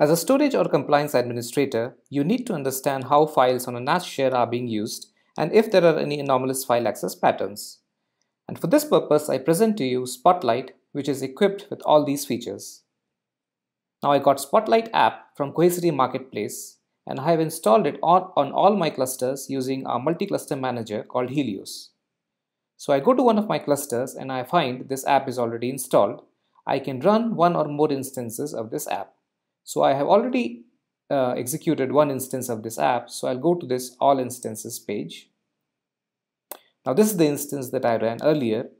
As a storage or compliance administrator, you need to understand how files on a NAS share are being used and if there are any anomalous file access patterns. And for this purpose, I present to you Spotlight, which is equipped with all these features. Now I got Spotlight app from Cohesity Marketplace, and I have installed it on all my clusters using our multi-cluster manager called Helios. So I go to one of my clusters and I find this app is already installed. I can run one or more instances of this app. So I have already executed one instance of this app, so I'll go to this all instances page. Now this is the instance that I ran earlier.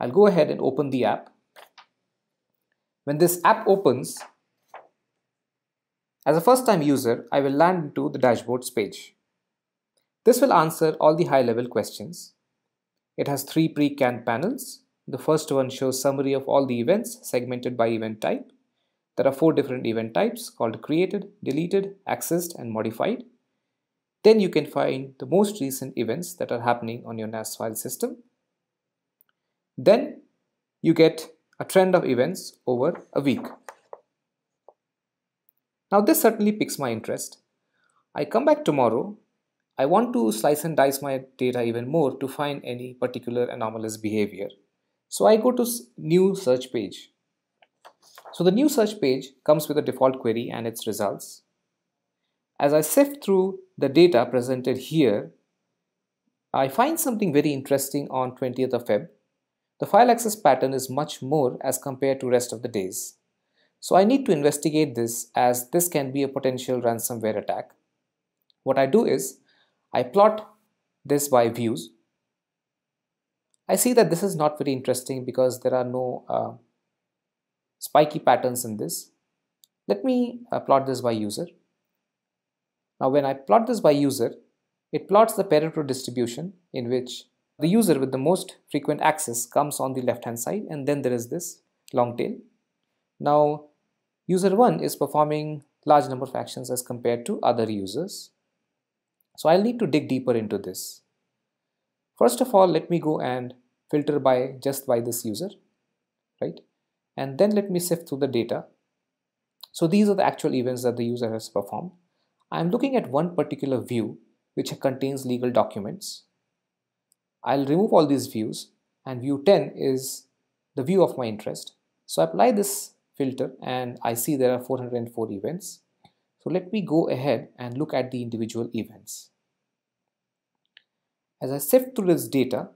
I'll go ahead and open the app. When this app opens, as a first-time user, I will land into the dashboards page. This will answer all the high-level questions. It has three pre-canned panels. The first one shows summary of all the events segmented by event type. There are four different event types called created, deleted, accessed, and modified. Then you can find the most recent events that are happening on your NAS file system. Then you get a trend of events over a week. Now this certainly piques my interest. I come back tomorrow. I want to slice and dice my data even more to find any particular anomalous behavior. So I go to new search page. So the new search page comes with a default query and its results. As I sift through the data presented here, I find something very interesting on 20th of Feb. The file access pattern is much more as compared to rest of the days. So I need to investigate this, as this can be a potential ransomware attack. What I do is, I plot this by views. I see that this is not very interesting because there are no spiky patterns in this. Let me plot this by user. Now when I plot this by user, it plots the Pareto distribution in which the user with the most frequent access comes on the left hand side, and then there is this long tail. Now, user 1 is performing large number of actions as compared to other users. So I'll need to dig deeper into this. First of all, let me go and filter just by this user, right? And then let me sift through the data. So these are the actual events that the user has performed. I'm looking at one particular view which contains legal documents. I'll remove all these views, and view 10 is the view of my interest. So I apply this filter and I see there are 404 events. So let me go ahead and look at the individual events. As I sift through this data,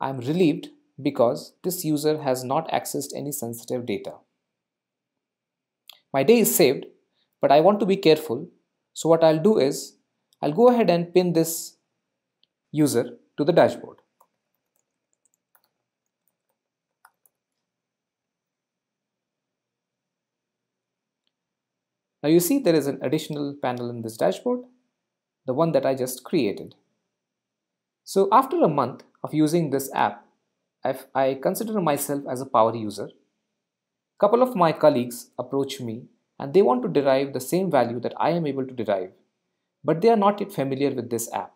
I'm relieved because this user has not accessed any sensitive data. My day is saved, but I want to be careful. So what I'll do is, I'll go ahead and pin this user to the dashboard. Now you see there is an additional panel in this dashboard, the one that I just created. So after a month of using this app, I consider myself as a power user. A couple of my colleagues approach me and they want to derive the same value that I am able to derive, but they are not yet familiar with this app.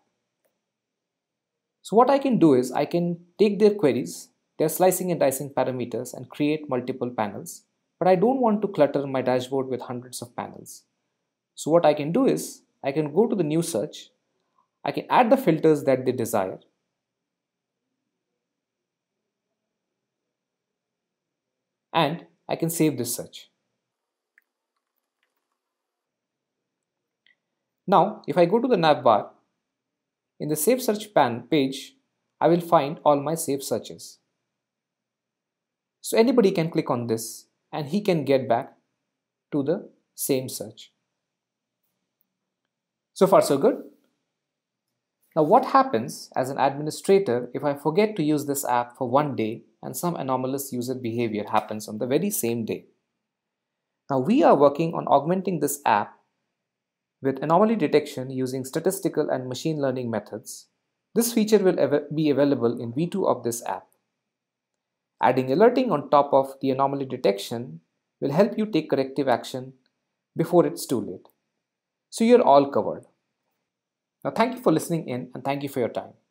So what I can do is I can take their queries, their slicing and dicing parameters, and create multiple panels, but I don't want to clutter my dashboard with hundreds of panels. So what I can do is I can go to the new search, I can add the filters that they desire. And I can save this search. Now, if I go to the nav bar, in the save search page, I will find all my saved searches. So anybody can click on this and he can get back to the same search. So far, so good. Now, what happens as an administrator if I forget to use this app for one day and some anomalous user behavior happens on the very same day? Now we are working on augmenting this app with anomaly detection using statistical and machine learning methods. This feature will be available in V2 of this app. Adding alerting on top of the anomaly detection will help you take corrective action before it's too late. So you're all covered. Now thank you for listening in, and thank you for your time.